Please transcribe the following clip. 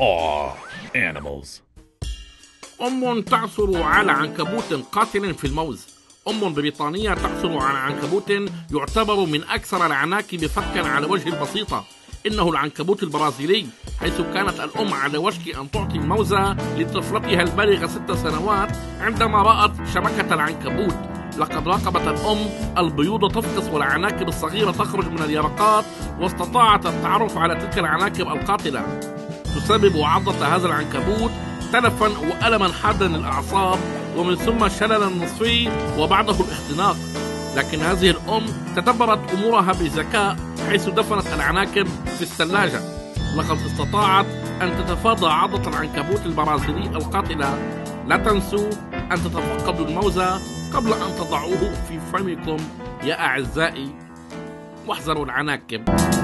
آه animals. أم تعثر على عنكبوت قاتل في الموز. أم بريطانية تعثر على عنكبوت يعتبر من أكثر العناكب فكاً على وجه البسيطة. إنه العنكبوت البرازيلي، حيث كانت الأم على وشك أن تعطي الموز لطفلتها البالغة 6 سنوات عندما رأت شبكة العنكبوت. لقد راقبت الأم البيوض تفقس والعناكب الصغيرة تخرج من اليرقات، واستطاعت التعرف على تلك العناكب القاتلة. تسبب عضة هذا العنكبوت تلفا وألما حادا للأعصاب، ومن ثم شللا نصفي وبعده الاختناق. لكن هذه الأم تدبرت أمورها بذكاء، حيث دفنت العناكب في الثلاجة. لقد استطاعت أن تتفادى عضة العنكبوت البرازيلي القاتلة. لا تنسوا أن تتفقدوا الموز قبل أن تضعوه في فمكم يا أعزائي، واحذروا العناكب.